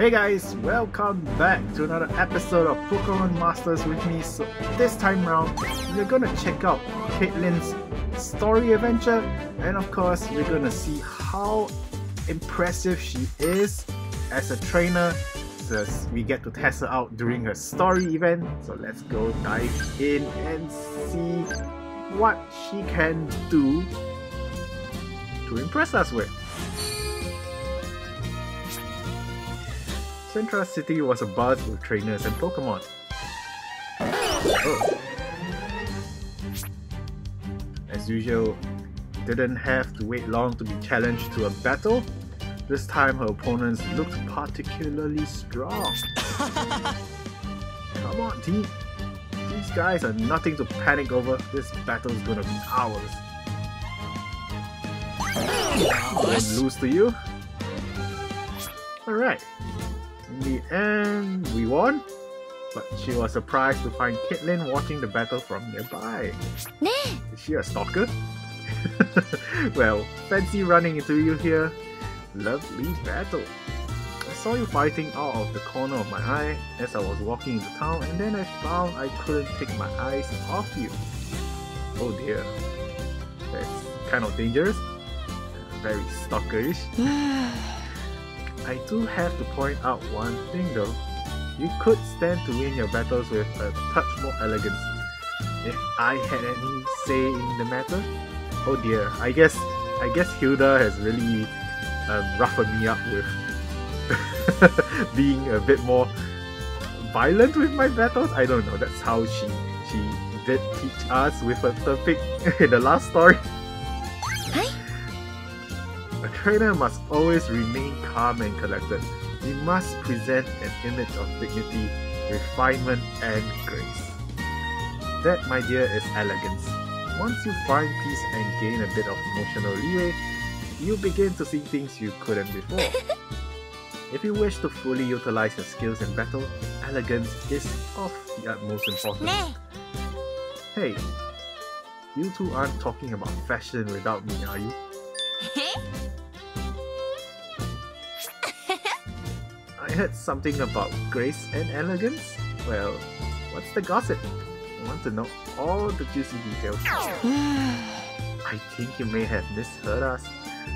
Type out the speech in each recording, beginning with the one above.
Hey guys, welcome back to another episode of Pokémon Masters with me. So this time round, we're gonna check out Caitlin's story adventure, and of course we're gonna see how impressive she is as a trainer. So we get to test her out during her story event. So let's go dive in and see what she can do to impress us with. Central City was abuzz with trainers and Pokémon. Oh. As usual, didn't have to wait long to be challenged to a battle. This time her opponents looked particularly strong. Come on team, these guys are nothing to panic over. This battle's gonna be ours. Won't lose to you. Alright. In the end, we won, but she was surprised to find Caitlin watching the battle from nearby. Is she a stalker? Well, fancy running into you here. Lovely battle. I saw you fighting out of the corner of my eye as I was walking into town, and then I found I couldn't take my eyes off you. Oh dear, that's kind of dangerous. Very stalkerish. I do have to point out one thing though. You could stand to win your battles with a touch more elegance. If I had any say in the matter. Oh dear, I guess Hilda has really roughened me up with being a bit more violent with my battles. I don't know. That's how she did teach us with her topic in the last story. A trainer must always remain calm and collected. He must present an image of dignity, refinement and grace. That, my dear, is elegance. Once you find peace and gain a bit of emotional leeway, you begin to see things you couldn't before. If you wish to fully utilize your skills in battle, elegance is of the utmost importance. Hey, you two aren't talking about fashion without me, are you? I heard something about grace and elegance? Well, what's the gossip? I want to know all the juicy details. I think you may have misheard us.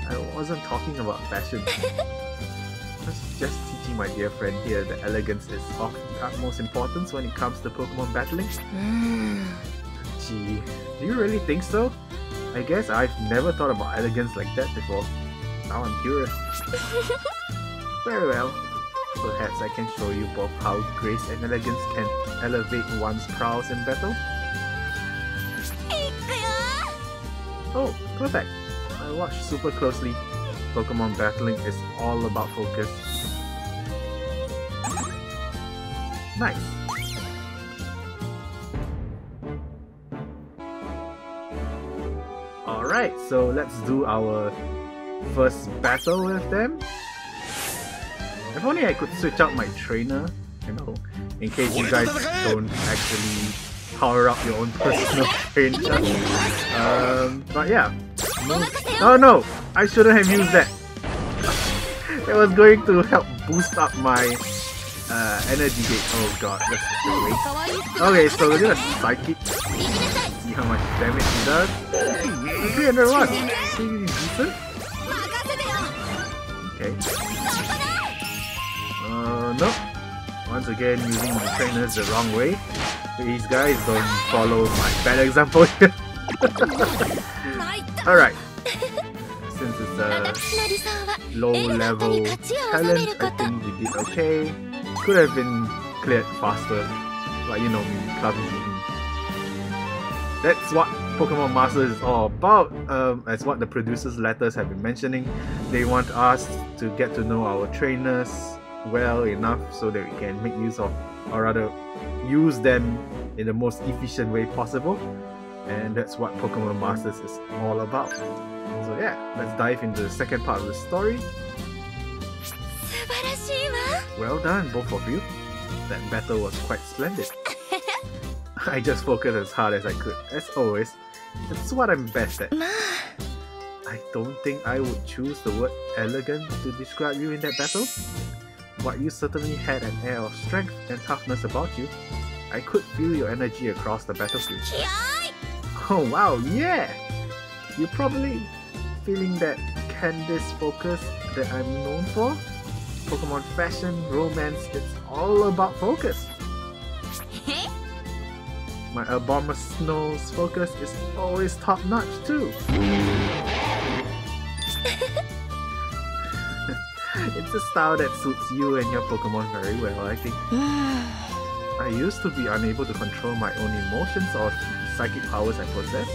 I wasn't talking about fashion. I was just teaching my dear friend here that elegance is of the utmost importance when it comes to Pokemon battling. Gee, do you really think so? I guess I've never thought about elegance like that before. Now I'm curious. Very well. Perhaps I can show you both how grace and elegance can elevate one's prowess in battle. Oh, perfect. I watched super closely. Pokemon battling is all about focus. Nice. Alright, so let's do our first battle with them. If only I could switch out my trainer, you know, in case you guys don't actually power up your own personal trainer. But yeah. Oh no! I shouldn't have used that! It was going to help boost up my energy gauge. Oh god, that's the way. Okay, so we're gonna psychic. See how much damage it does. 301! Pretty decent. Okay. No. Once again, using my trainers the wrong way. These guys don't follow my bad example here. Alright. Since it's a low level talent, I think we did okay. Could have been cleared faster, but you know me, clumsy. That's what Pokemon Masters is all about. As what the producers' letters have been mentioning, they want us to get to know our trainers well enough so that we can make use of, or rather use them in the most efficient way possible, and that's what Pokemon Masters is all about. So yeah, let's dive into the second part of the story. Well done both of you, that battle was quite splendid. I just focused as hard as I could, as always. That's what I'm best at. I don't think I would choose the word elegant to describe you in that battle. While you certainly had an air of strength and toughness about you, I could feel your energy across the battlefield. Oh wow, yeah! You're probably feeling that Candice focus that I'm known for? Pokemon fashion, romance, it's all about focus! My Abomasnow's focus is always top-notch too! It's a style that suits you and your Pokemon very well, I think. I used to be unable to control my own emotions or psychic powers I possess.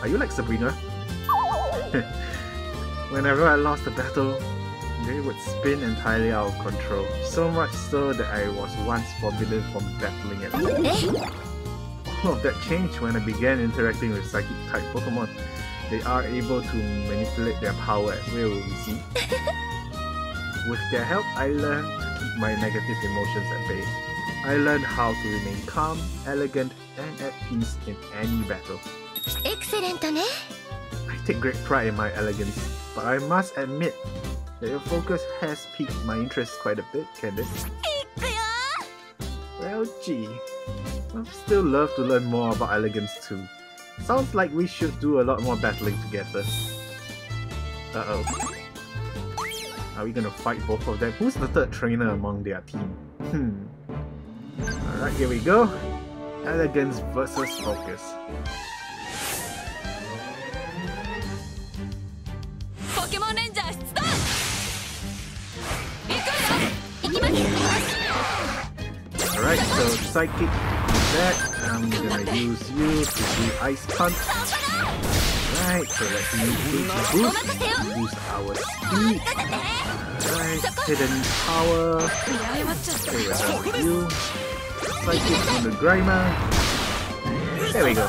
Are you like Sabrina? Whenever I lost a battle, they would spin entirely out of control. So much so that I was once forbidden from battling at all. All of that changed when I began interacting with Psychic-type Pokemon. They are able to manipulate their power at will, you see. With their help, I learned to keep my negative emotions at bay. I learned how to remain calm, elegant, and at peace in any battle. Excellent, eh? I take great pride in my elegance, but I must admit that your focus has piqued my interest quite a bit, Candice. Well, gee. I'd still love to learn more about elegance too. Sounds like we should do a lot more battling together. Uh-oh. Are we gonna fight both of them? Who's the third trainer among their team? Alright, here we go. Elegance versus focus. Pokemon Ranger, start! Alright, so psychic that. I'm gonna use you to do Ice Punch. Right, so let's use our speed. Right, Hidden Power. Okay, how are you? Psychic on the Grimer. There we go.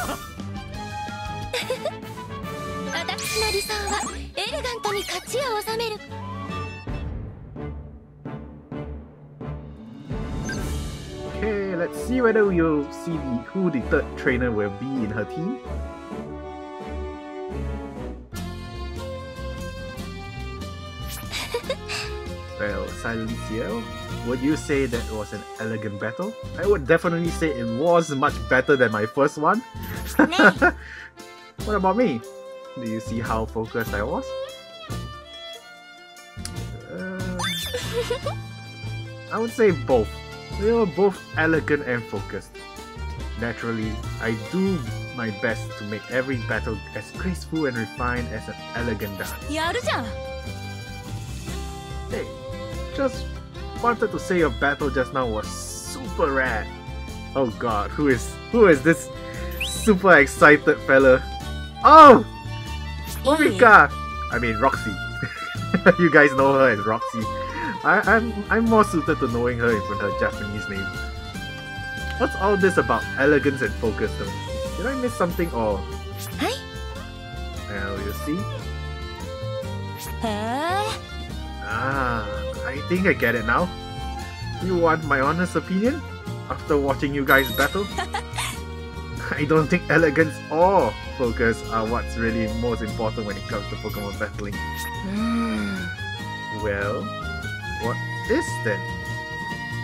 Okay, let's see whether we'll see who the third trainer will be in her team. Well, Silencio, would you say that was an elegant battle? I would definitely say it was much better than my first one. What about me? Do you see how focused I was? I would say both. They were both elegant and focused. Naturally, I do my best to make every battle as graceful and refined as an elegant dance. Hey, just wanted to say your battle just now was super rad. Oh god, who is this super excited fella? Oh! Homika! I mean Roxy. You guys know her as Roxy. I'm more suited to knowing her even her Japanese name. What's all this about elegance and focus though? Did I miss something or? Hey? Well, you see? Ah, I think I get it now. You want my honest opinion? After watching you guys battle? I don't think elegance or focus are what's really most important when it comes to Pokemon battling. Well, what is then?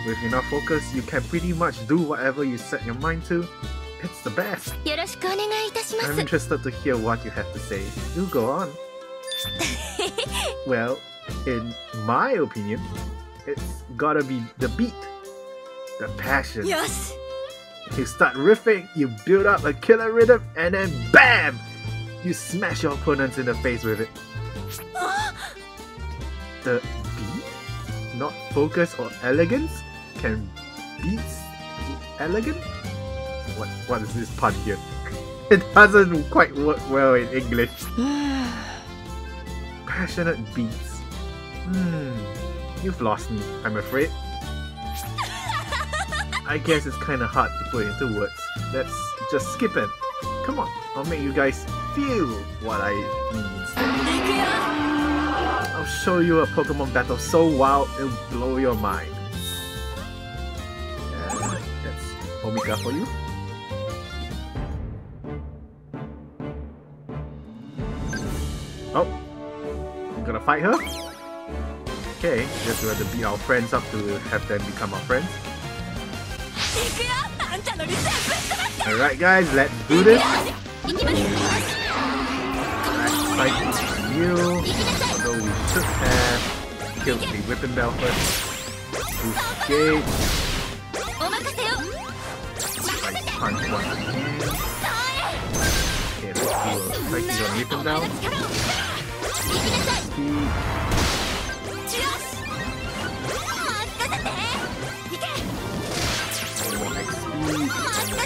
With enough focus, you can pretty much do whatever you set your mind to. It's the best! I'm interested to hear what you have to say. Do go on. Well, in my opinion, it's gotta be the beat. The passion. Yes. You start riffing, you build up a killer rhythm, and then BAM! You smash your opponents in the face with it. The beat, not focus or elegance, can beats be elegant? What is this pun here? It doesn't quite work well in English. Passionate beats. You've lost me, I'm afraid. I guess it's kinda hard to put into words. Let's just skip it. Come on, I'll make you guys feel what I mean. I'll show you a Pokemon battle so wild it'll blow your mind. Yeah, that's Homika for you. Oh, I'm gonna fight her? okay, just we have to beat our friends up to have them become our friends. Alright guys, let's do this. Alright, fight you. Although we should have killed the Whipping Bell first. Okay. Right, punch one. Okay, let's do a psychic on Whipping Bell.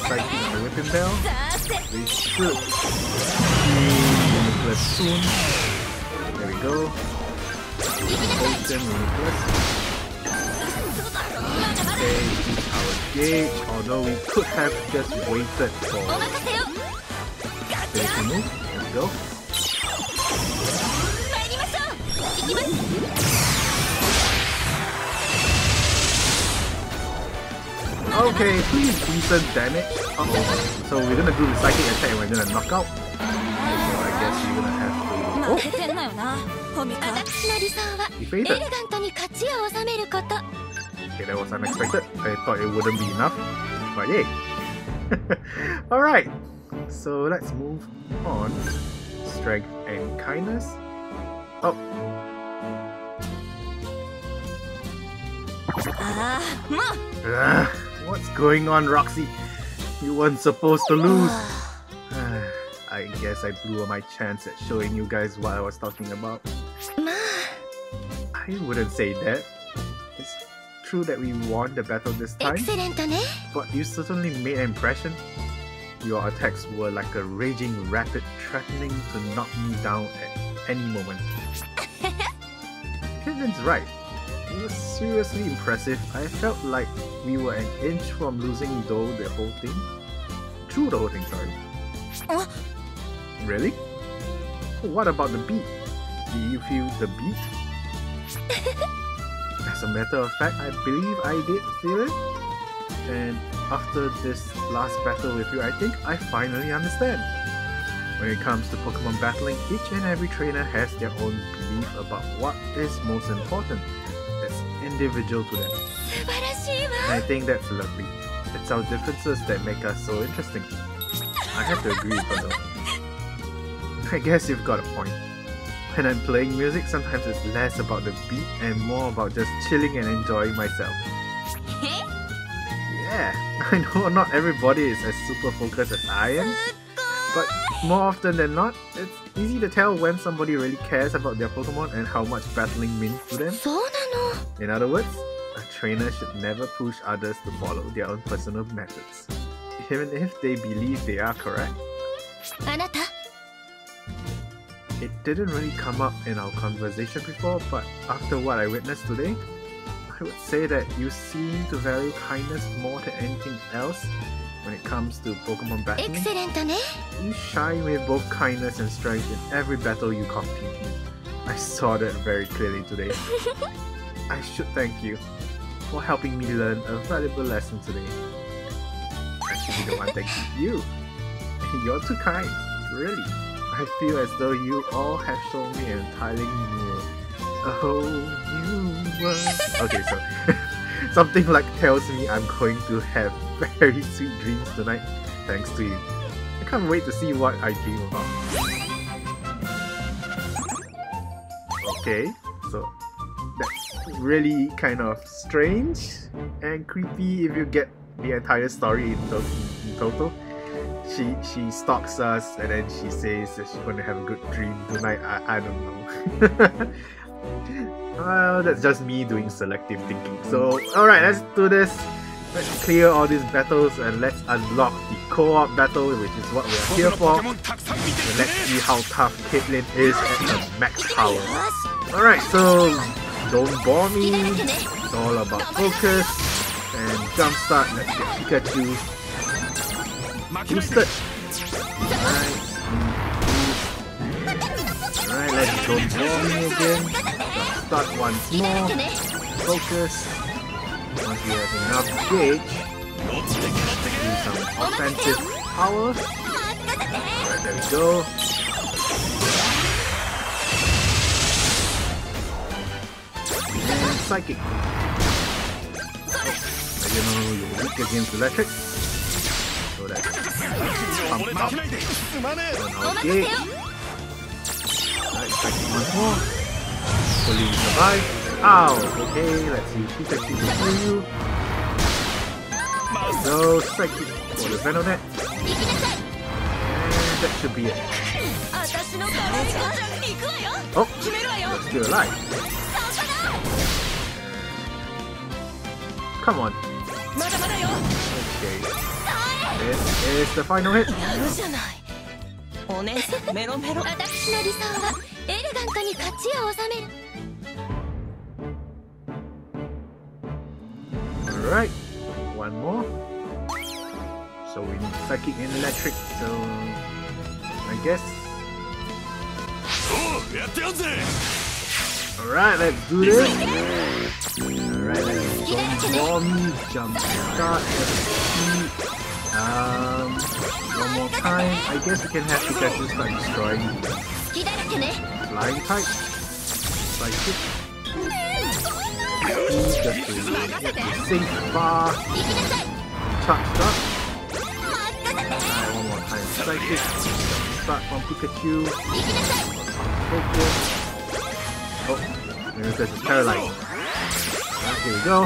Psychic on the Whipping Bell. We should Reuniclus soon. There we go. Poison Reuniclus. Okay, use our gauge, although we could have just waited for this move. There we go. Okay, pretty decent damage. Uh oh. So we're gonna do the psychic attack and we're gonna knock out. So I guess you're gonna have to. Oh! He faded. Okay, that was unexpected. I thought it wouldn't be enough, but yay! Alright, so let's move on. Strength and kindness. Oh! What's going on, Roxy? You weren't supposed to lose! I guess I blew my chance at showing you guys what I was talking about. I wouldn't say that. True that we won the battle this time, but you certainly made an impression. Your attacks were like a raging rapid threatening to knock me down at any moment. Caitlin's right. It was seriously impressive. I felt like we were an inch from losing through the whole thing, sorry. Really? What about the beat? Do you feel the beat? As a matter of fact, I believe I did feel it. And after this last battle with you, I think I finally understand. When it comes to Pokemon battling, each and every trainer has their own belief about what is most important. That's individual to them. And I think that's lovely. It's our differences that make us so interesting. I have to agree with her. I guess you've got a point. When I'm playing music, sometimes it's less about the beat and more about just chilling and enjoying myself. Yeah, I know not everybody is as super focused as I am, but more often than not, it's easy to tell when somebody really cares about their Pokemon and how much battling means to them. In other words, a trainer should never push others to follow their own personal methods, even if they believe they are correct. It didn't really come up in our conversation before, but after what I witnessed today, I would say that you seem to value kindness more than anything else when it comes to Pokemon battling. You shine with both kindness and strength in every battle you compete in. I saw that very clearly today. I should thank you for helping me learn a valuable lesson today. I should be the one thanking you. You're too kind, really. I feel as though you all have shown me an entirely new, a whole new world. Okay, so something like tells me I'm going to have very sweet dreams tonight, thanks to you. I can't wait to see what I dream about. Okay, so that's really kind of strange and creepy if you get the entire story in total. She stalks us and then she says that she's gonna have a good dream tonight. I don't know. Well, that's just me doing selective thinking. So alright, let's do this. Let's clear all these battles and let's unlock the co-op battle, which is what we're here for. And let's see how tough Caitlin is at her max power. Alright, so don't bore me. It's all about focus and jumpstart. Let's get Pikachu. Boosted! Alright, let's go normal again. Start once more. Focus. Once you have enough gauge, let's do some offensive power. Alright, there we go. Psychic. You know you're weak against electric. So that's pump up. Okay. Alright, Psychic once more. Hopefully you survive. Ow! Okay, let's see. Pikachu will kill you. So, Psychic for the Venonet. And that should be it. Oh, you're still alive. Come on. Okay. This is the final hit. Alright, one more. So we need Psychic and Electric, so I guess. Alright, let's do this. Alright, let's bomb, jump start, one more time. I guess we can have Pikachu start destroying flying type. Psychic. Just to get the sink bar. Charge start. One more time. Psychic. Start from Pikachu. Focus. Oh, Reuniclus is paralyzed. Right, here we go.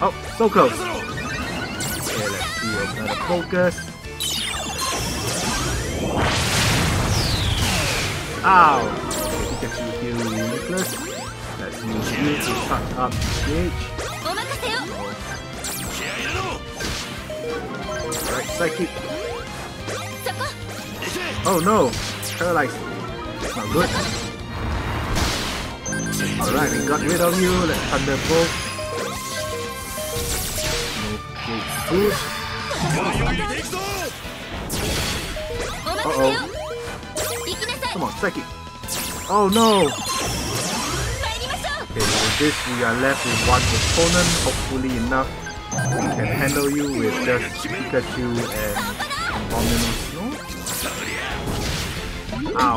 Oh, so close. Okay, let's do another focus. Ow! Pikachu heal Reuniclus. Let's use you to touch up the gauge. Alright, Psychic. Oh no! Paralyzed. That's not good. Alright, we got rid of you. Let's Thunderbolt. Okay, good. Uh-oh. Come on, Psychic. Oh no! Okay, with this we are left with one opponent. Hopefully enough, we can handle you with just Pikachu and Omnimon. Ow.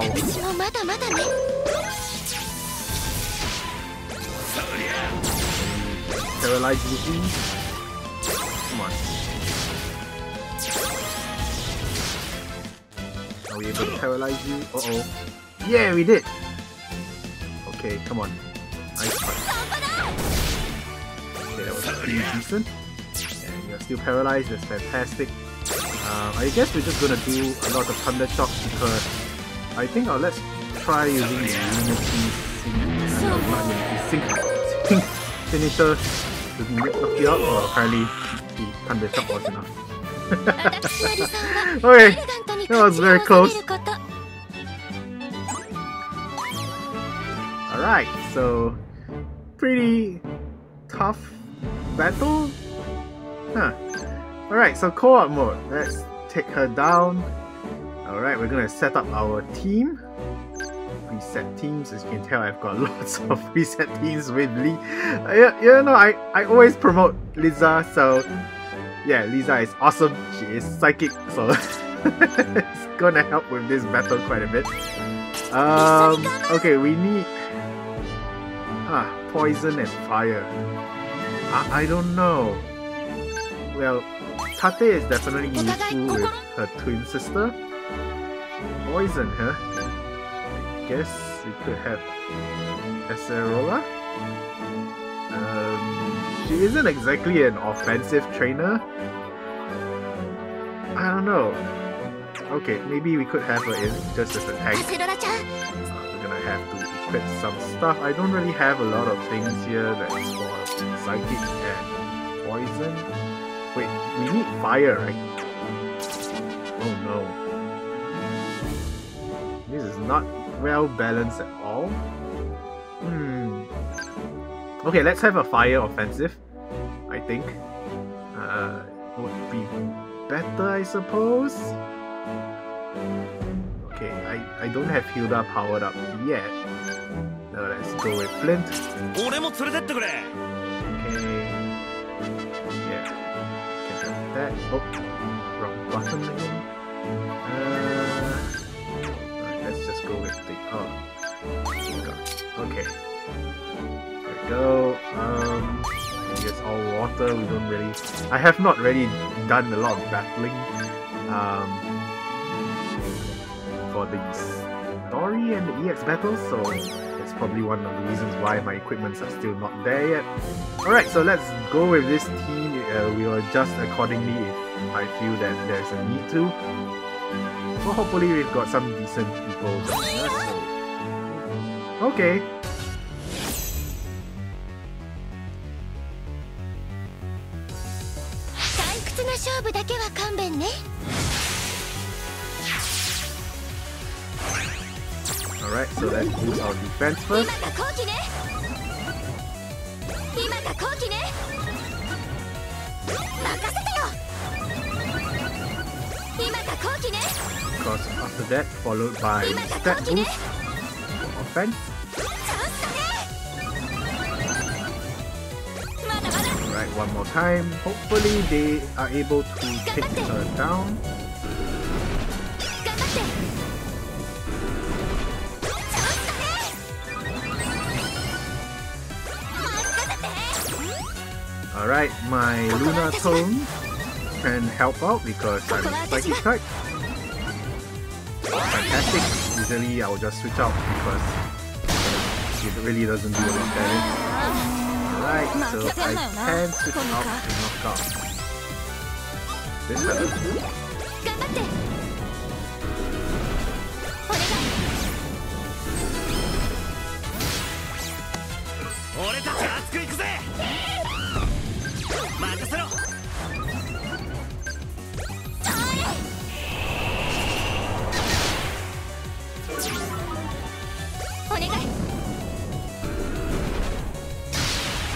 Paralyzed Luffy. Come on. Are we able to paralyze you? Uh oh. Yeah, we did! Okay, come on. Nice fight. Okay, that was pretty decent. And you're still paralyzed, that's fantastic. I guess we're just gonna do a lot of thunder shocks because I think I'll let's try using the Sync finisher to make Toki up, or apparently the Thunder Shock was enough. Okay, that was very close. Alright, so pretty tough battle? Huh. Alright, so co-op mode. Let's take her down. Alright, we're gonna set up our team. Preset teams, as you can tell I've got lots of preset teams with Lee. You know, I always promote Liza, so yeah, Liza is awesome. She is psychic, so it's gonna help with this battle quite a bit. Okay, we need poison and fire. I don't know. Well, Tate is definitely useful with her twin sister. Poison, huh? I guess we could have Acerola. She isn't exactly an offensive trainer. I don't know. Okay, maybe we could have her in just as a tank. We're gonna have to equip some stuff. I don't really have a lot of things here that's for psychic and poison. Wait, we need fire, right? Oh no. This is not well balanced at all. Okay, let's have a fire offensive. I think would be better, I suppose. Okay, I don't have Hilda powered up yet. Now let's go with Flint. Okay. Yeah. Can have that. Oh, wrong button again. Let's just let's go with the okay. There we go. I think it's all water. We don't really. I have not really done a lot of battling for the story and the EX battles, so that's probably one of the reasons why my equipments are still not there yet. Alright, so let's go with this team. We will adjust accordingly if I feel that there's a need to. So hopefully we've got some decent people joining us. Okay. Alright, so let's use our defense first. Of course, after that, followed by step boost for offense. Alright, one more time. Hopefully they are able to take her down. Alright, my Lunar Tone can help out because I'm a psychic type. Fantastic. Usually I'll just switch out because it really doesn't do a lot of damage. Alright, so I can switch out to knock out this fellow.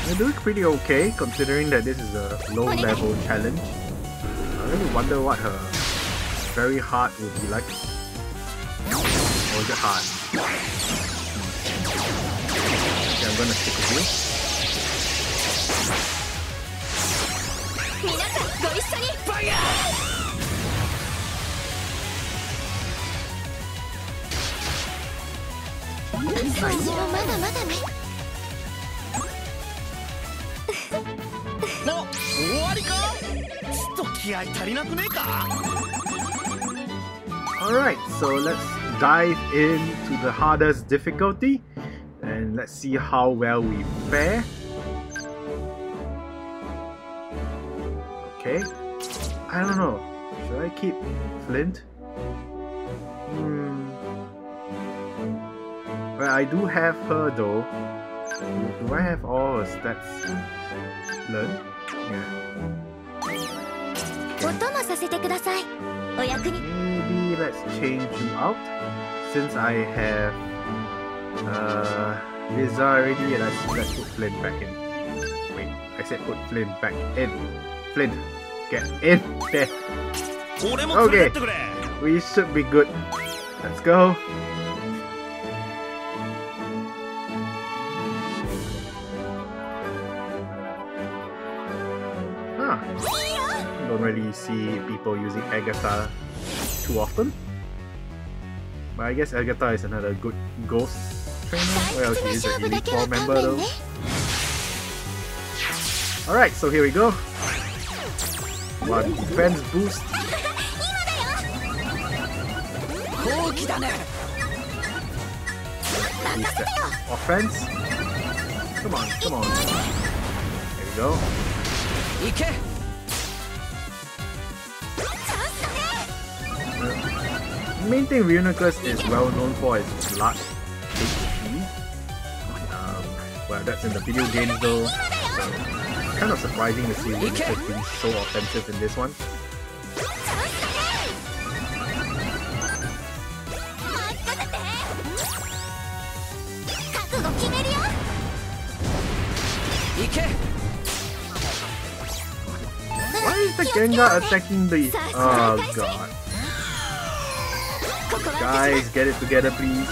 I'm doing pretty okay considering that this is a low level challenge. I really wonder what her very hard would be like. Or is it hard? Okay, I'm gonna stick with you. Nice. Alright, so let's dive into the hardest difficulty and let's see how well we fare. Okay, I don't know. Should I keep Flint? Well, I do have her though. Do I have all her stats learned? Yeah. Maybe let's change you out since I have Liza already. Let's put Flint back in. Wait, I said put Flint back in. Flint, get in there. Okay, we should be good. Let's go. Really see people using Agatha too often, but I guess Agatha is another good ghost trainer. Well, she is an Elite Four member though. Alright, so here we go. One defense boost. Offense. Come on, come on. There we go. The main thing Reuniclus is well known for is its large HP. Well, that's in the video games though, so kind of surprising to see Reuniclus being so offensive in this one. Why is the Gengar attacking the... Oh god. Guys, get it together, please.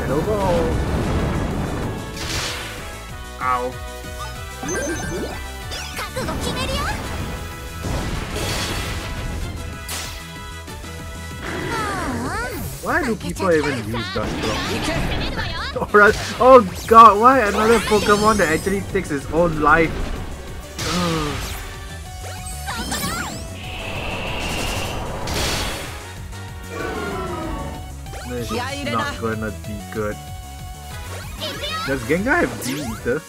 Shadow Ball. Ow. Why do people even use Dustclaw? Or else, oh god, why another Pokemon that actually takes its own life? This is not gonna be good. Does Gengar have D-Eater?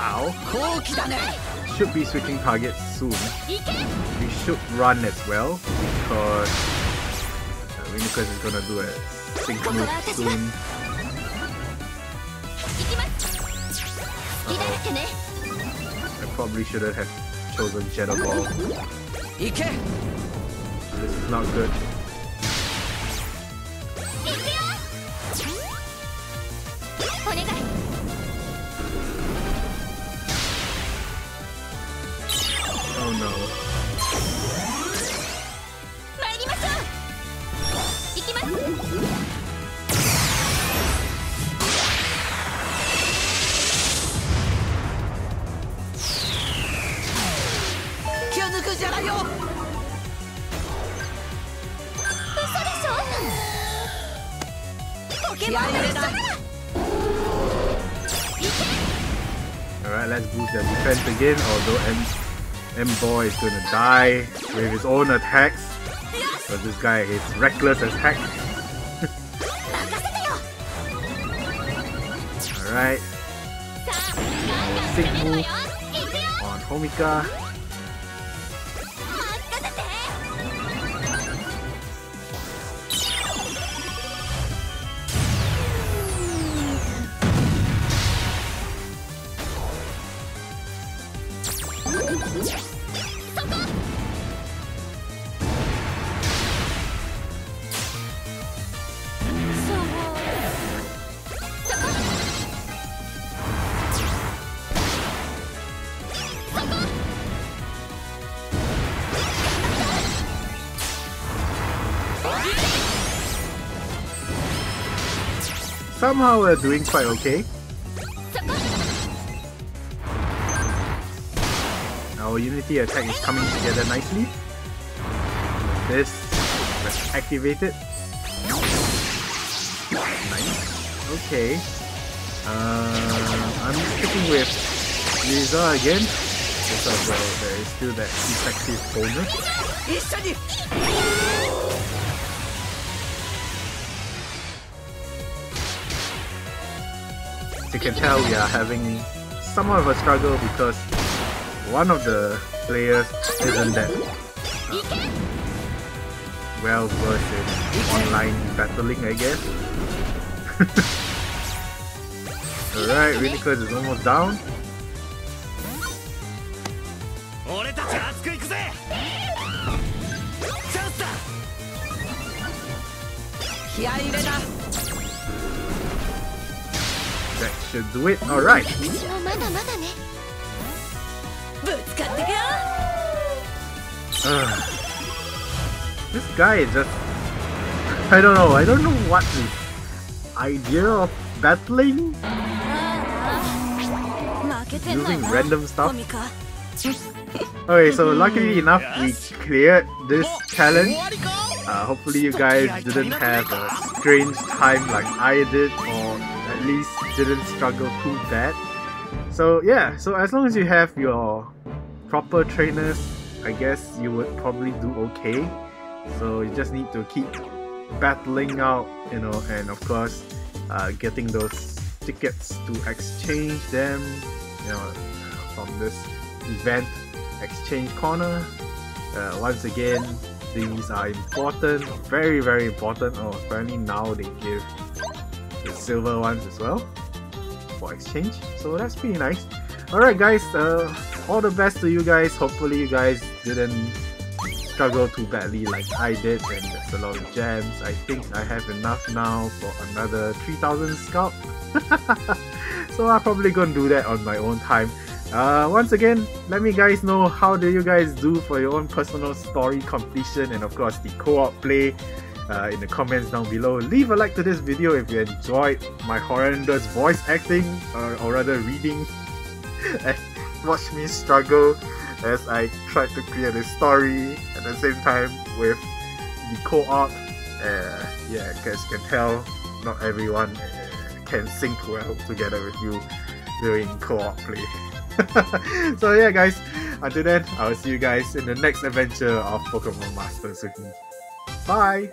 Ow. Should be switching targets soon. We should run as well, because Reuniclus is gonna do a sync move soon. I probably shouldn't have chosen Shadow Ball. This is not good. Oh no. Alright, let's boost their defense again, although M-Boy is gonna die with his own attacks. But this guy is reckless as heck. Alright. Sick move on Homika. Somehow we're doing quite okay. Our unity attack is coming together nicely. This is activated. Nice. Okay. I'm sticking with Liza again. Because there is still that effective bonus. You can tell we are having somewhat of a struggle because one of the players isn't that well versed in online battling, I guess. Alright, Reuniclus is almost down. That should do it. Alright. This guy is just... I don't know what the idea of battling. Using random stuff. Okay, so luckily enough we cleared this challenge. Hopefully you guys didn't have a strange time like I did, or at least didn't struggle too bad. So yeah, so as long as you have your proper trainers, I guess you would probably do okay. So you just need to keep battling out, you know, and of course getting those tickets to exchange them, you know, from this event exchange corner. Once again, these are important, very, very important. Oh, apparently now they give the silver ones as well for exchange, so that's pretty nice. Alright guys, all the best to you guys. Hopefully you guys didn't struggle too badly like I did, and that's a lot of gems. I think I have enough now for another 3000 scalp. So I'm probably gonna do that on my own time. Once again, let me guys know how do you guys do for your own personal story completion, and of course the co-op play. In the comments down below. Leave a like to this video if you enjoyed my horrendous voice acting, or rather reading watch me struggle as I tried to create a story at the same time with the co-op. Yeah, as you can tell, not everyone can sync well together with you during co-op play. So yeah guys, until then, I'll see you guys in the next adventure of Pokémon Masters with me. Bye!